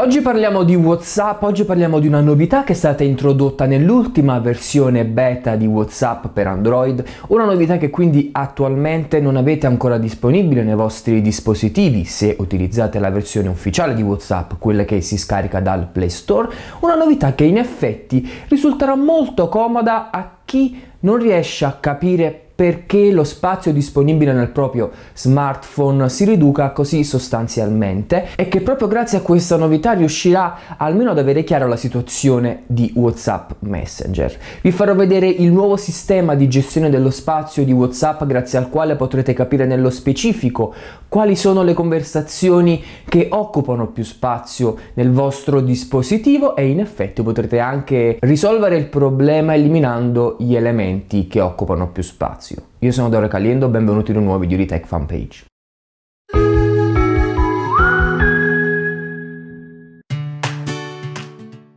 Oggi parliamo di WhatsApp, oggi parliamo di una novità che è stata introdotta nell'ultima versione beta di WhatsApp per Android, una novità che quindi attualmente non avete ancora disponibile nei vostri dispositivi se utilizzate la versione ufficiale di WhatsApp, quella che si scarica dal Play Store, una novità che in effetti risulterà molto comoda a chi non riesce a capire perché lo spazio disponibile nel proprio smartphone si riduca così sostanzialmente e che proprio grazie a questa novità riuscirà almeno ad avere chiaro la situazione di WhatsApp Messenger. Vi farò vedere il nuovo sistema di gestione dello spazio di WhatsApp grazie al quale potrete capire nello specifico quali sono le conversazioni che occupano più spazio nel vostro dispositivo e in effetti potrete anche risolvere il problema eliminando gli elementi che occupano più spazio. Io sono Dora Caliendo, benvenuti in un nuovo video di TechFanPage.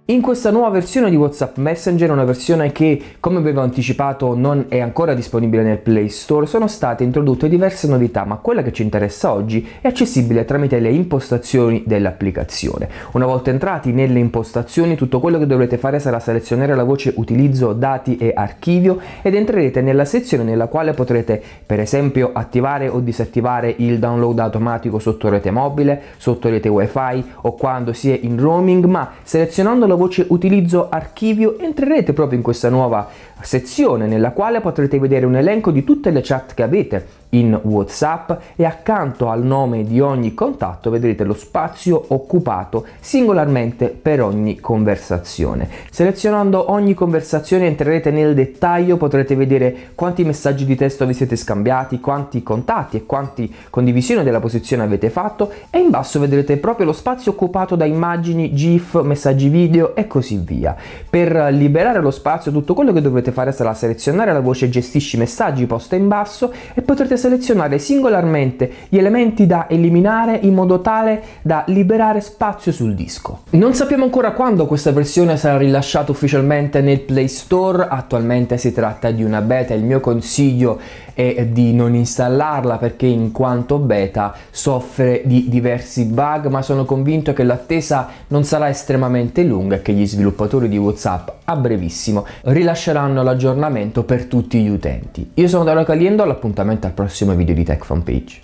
In questa nuova versione di WhatsApp Messenger, una versione che, come avevo anticipato, non è ancora disponibile nel Play Store, sono state introdotte diverse novità, ma quella che ci interessa oggi è accessibile tramite le impostazioni dell'applicazione. Una volta entrati nelle impostazioni, tutto quello che dovrete fare sarà selezionare la voce utilizzo dati e archivio ed entrerete nella sezione nella quale potrete, per esempio, attivare o disattivare il download automatico sotto rete mobile, sotto rete wifi o quando si è in roaming, ma selezionando la voce utilizzo archivio entrerete proprio in questa nuova sezione nella quale potrete vedere un elenco di tutte le chat che avete in WhatsApp e accanto al nome di ogni contatto vedrete lo spazio occupato singolarmente per ogni conversazione. Selezionando ogni conversazione entrerete nel dettaglio, potrete vedere quanti messaggi di testo vi siete scambiati, quanti contatti e quanti condivisioni della posizione avete fatto e in basso vedrete proprio lo spazio occupato da immagini, GIF, messaggi video e così via. Per liberare lo spazio, tutto quello che dovrete fare sarà selezionare la voce gestisci messaggi posta in basso e potrete selezionare singolarmente gli elementi da eliminare in modo tale da liberare spazio sul disco. Non sappiamo ancora quando questa versione sarà rilasciata ufficialmente nel Play Store, attualmente si tratta di una beta, il mio consiglio è di non installarla perché in quanto beta soffre di diversi bug, ma sono convinto che l'attesa non sarà estremamente lunga e che gli sviluppatori di WhatsApp a brevissimo rilasceranno l'aggiornamento per tutti gli utenti. Io sono Dario Caliendo, all'appuntamento al prossimo video di TechFanPage.